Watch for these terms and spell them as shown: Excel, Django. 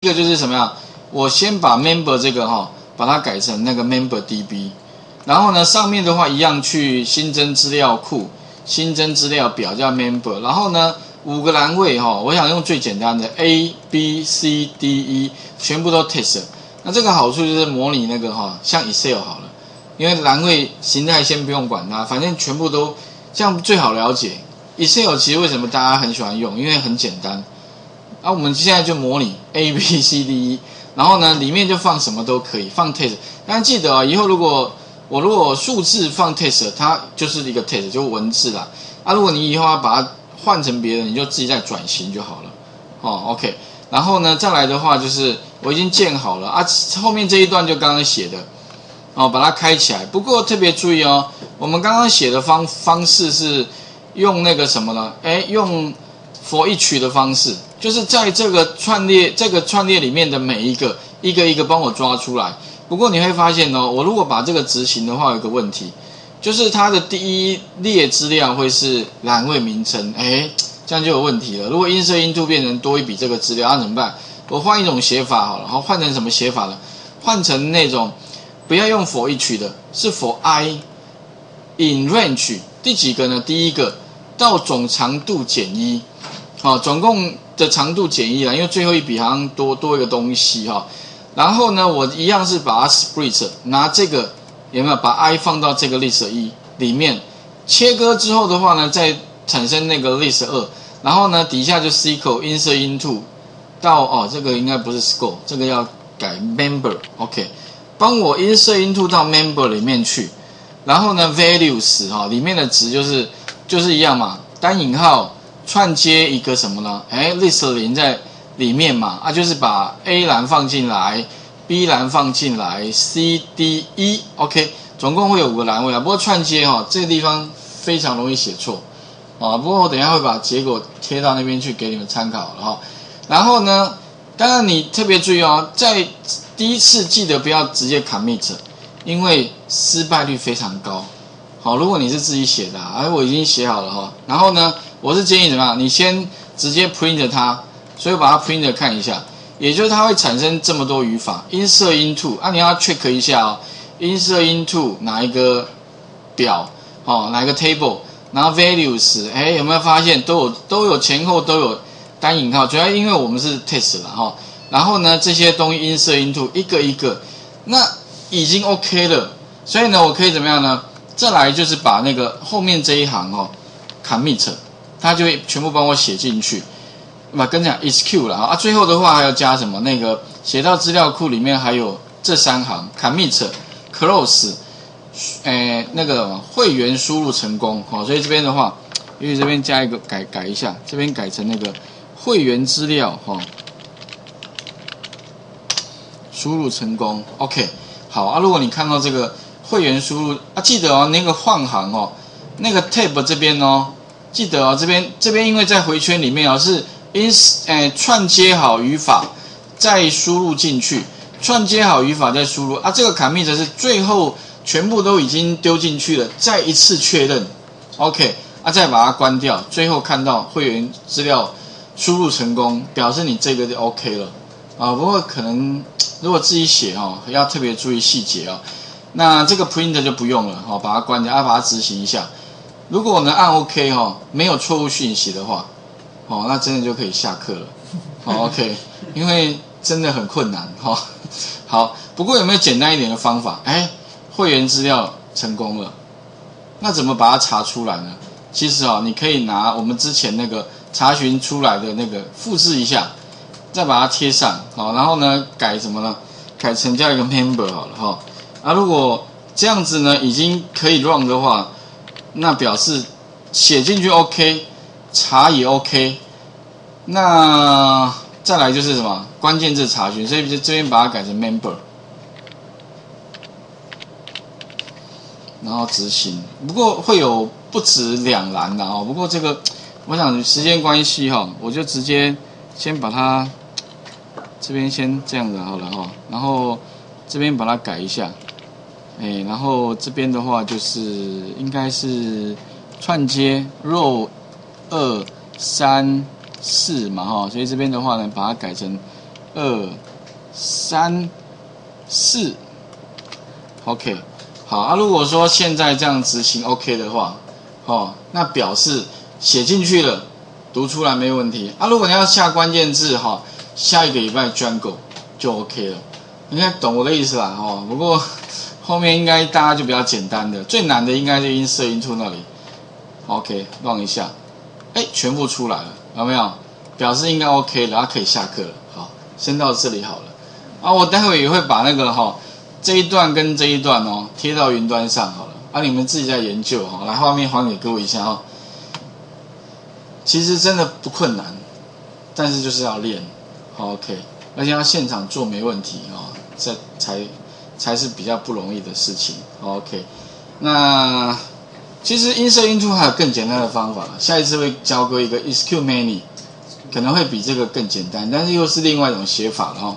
这个就是什么呀？我先把 member 这个把它改成那个 member DB， 然后呢，上面的话一样去新增资料库，新增资料表叫 member， 然后呢，5个栏位我想用最简单的 A B C D E 全部都 test。那这个好处就是模拟那个像 Excel 好了，因为栏位形态先不用管它，反正全部都这样最好了解。Excel 其实为什么大家很喜欢用，因为很简单。 那、我们现在就模拟 A B C D E， 然后呢，里面就放什么都可以，放 test。但记得啊，以后如果数字放 test， 它就是一个 test， 就文字啦。啊，如果你以后要把它换成别的，你就自己再转型就好了。OK。然后呢，再来的话就是我已经建好了啊，后面这一段就刚刚写的把它开起来。不过特别注意哦，我们刚刚写的方式是用那个什么呢？用 for each 的方式。 就是在这个串列里面的每一个一个帮我抓出来。不过你会发现我如果把这个执行的话，有个问题，就是它的第一列资料会是栏位名称，这样就有问题了。如果insert into变成多一笔这个资料，那怎么办？我换一种写法好了，然后换成什么写法呢？换成那种不要用 for each 的，是 for i in range 第几个呢？第一个到总长度减1，总共。 的长度减1啦，因为最后一笔好像多一个东西然后呢，我一样是把它 split 拿这个有没有把 i 放到这个 list 1里面，切割之后的话呢，再产生那个 list 2，然后呢底下就 SQL insert into 到这个应该不是 score， 这个要改 member OK， 帮我 insert into 到 member 里面去，然后呢 values 里面的值就是一样嘛，单引号。 串接一个什么呢？list 0在里面嘛，就是把 A 栏放进来 ，B 栏放进来 ，C、D、E，OK， 总共会有5个栏位啊。不过串接这个地方非常容易写错不过我等一下会把结果贴到那边去给你们参考了然后呢，当然你特别注意在第一次记得不要直接 commit， 因为失败率非常高。如果你是自己写的，我已经写好了然后呢？ 我是建议怎么样？你先直接 print 它，所以把它 print 看一下，也就是它会产生这么多语法 ，insert into 你要 check 一下insert into 哪一个表哪一个 table， 然后 values， 有没有发现都有前后都有单引号，主要因为我们是 test 啦然后呢这些东西 insert into 一个一个，那已经 OK 了，所以呢我可以怎么样呢？再来就是把那个后面这一行commit。 它就会全部帮我写进去，跟你讲 SQ 啦最后的话还要加什么？那个写到资料库里面还有这3行 commit close， 那个会员输入成功所以这边的话，因为这边加一个改一下，这边改成那个会员资料输入成功 OK 好如果你看到这个会员输入记得那个换行那个 tab 这边记得这边因为在回圈里面是串接好语法再输入进去，串接好语法再输入这个commit是最后全部都已经丢进去了，再一次确认 ，OK 再把它关掉，最后看到会员资料输入成功，表示你这个就 OK 了不过可能如果自己写要特别注意细节那这个 print 就不用了把它关掉，把它执行一下。 如果我们按 OK 没有错误讯息的话，那真的就可以下课了。OK， 因为真的很困难好，不过有没有简单一点的方法？会员资料成功了，那怎么把它查出来呢？其实你可以拿我们之前那个查询出来的那个复制一下，再把它贴上然后呢改什么呢？改成叫一个 member 好了如果这样子呢已经可以 run 的话。 那表示写进去 OK， 查也 OK， 那再来就是什么关键字查询，所以这边把它改成 member， 然后执行。不过会有不止2栏的不过这个我想时间关系我就直接先把它这边先这样子好了然后这边把它改一下。 然后这边的话就是应该是串接 row 2、3、4嘛所以这边的话呢，把它改成 2、3、4 ，OK， 好啊。如果说现在这样执行 OK 的话，哦，那表示写进去了，读出来没问题啊。如果你要下关键字哈、哦，下一个礼拜 Django 就 OK 了，应该懂我的意思啦哦。不过后面应该大家就比较简单的，最难的应该就insert into那里 ，OK， 弄一下，哎，全部出来了，有没有？表示应该 OK 了，它可以下课了。好，先到这里好了。啊，我待会也会把那个哈、哦、这一段跟这一段哦贴到云端上好了。啊，你们自己在研究哈、哦，来画面还给各位一下哈、哦。其实真的不困难，但是就是要练。好 ，OK， 而且要现场做没问题哦，这才是比较不容易的事情。OK， 那其实insert into还有更简单的方法，下一次会教各位一个 SQL many。可能会比这个更简单，但是又是另外一种写法了哈、哦。